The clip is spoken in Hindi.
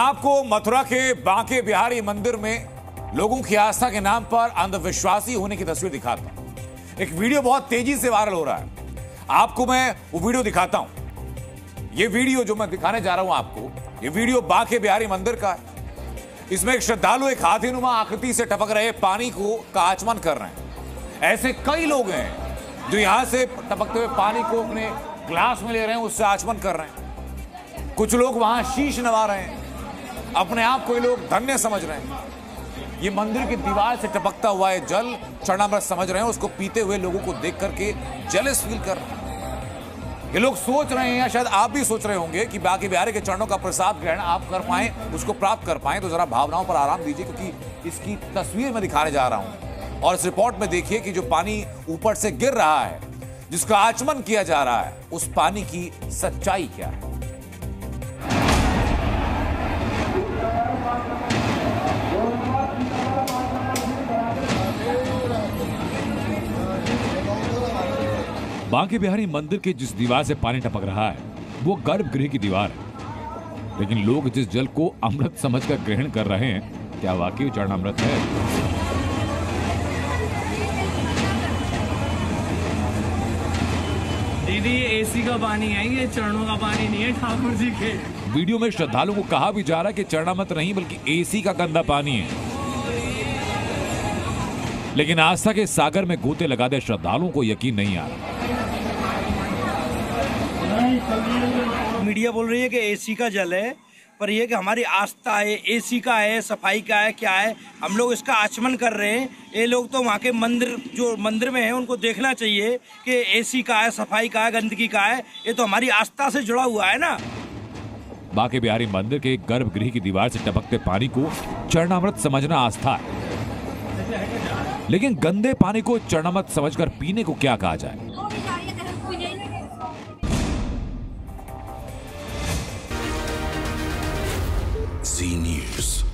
आपको मथुरा के बांके बिहारी मंदिर में लोगों की आस्था के नाम पर अंधविश्वासी होने की तस्वीर दिखाता हूं। एक वीडियो बहुत तेजी से वायरल हो रहा है, आपको मैं वो वीडियो दिखाता हूं। ये वीडियो जो मैं दिखाने जा रहा हूं आपको, ये वीडियो बांके बिहारी मंदिर का है। इसमें एक श्रद्धालु एक हाथीनुमा आकृति से टपक रहे पानी को का आचमन कर रहे हैं। ऐसे कई लोग हैं जो यहां से टपकते हुए पानी को अपने ग्लास में ले रहे हैं, उससे आचमन कर रहे हैं। कुछ लोग वहां शीश नवा रहे हैं, अपने आप को ये लोग धन्य समझ रहे हैं। ये मंदिर की दीवार से टपकता हुआ है जल चरणामृत समझ रहे हैं, उसको पीते हुए लोगों को देख करके जेलस फील कर रहे हैं। ये लोग सोच रहे हैं, या शायद आप भी सोच रहे होंगे कि बांके बिहारी के चरणों का प्रसाद ग्रहण आप कर पाए, उसको प्राप्त कर पाए तो जरा भावनाओं पर आराम दीजिए, क्योंकि इसकी तस्वीर में दिखाने जा रहा हूं। और इस रिपोर्ट में देखिए कि जो पानी ऊपर से गिर रहा है, जिसका आचमन किया जा रहा है, उस पानी की सच्चाई क्या है। बांके बिहारी मंदिर के जिस दीवार से पानी टपक रहा है वो गर्भगृह की दीवार है, लेकिन लोग जिस जल को अमृत समझकर ग्रहण कर रहे हैं, क्या वाकई चरणामृत है? दीदी, एसी का पानी है, ये चरणों का पानी नहीं है ठाकुर जी के। वीडियो में श्रद्धालुओं को कहा भी जा रहा है कि चरणामृत नहीं बल्कि एसी का गंदा पानी है, लेकिन आस्था के सागर में गोते लगाते श्रद्धालुओं को यकीन नहीं आ रहा। मीडिया बोल रही है कि एसी का जल है, पर यह कि हमारी आस्था है, एसी का है, सफाई का है, क्या है, हम लोग इसका आचमन कर रहे हैं। ये लोग तो वहाँ के मंदिर जो मंदिर में है उनको देखना चाहिए कि एसी का है, सफाई का है, गंदगी का है। ये तो हमारी आस्था से जुड़ा हुआ है ना। बांके बिहारी मंदिर के गर्भगृह की दीवार से टपकते पानी को चरणामृत समझना आस्था है, लेकिन गंदे पानी को चरणामृत समझकर पीने को क्या कहा जाए? Zee News।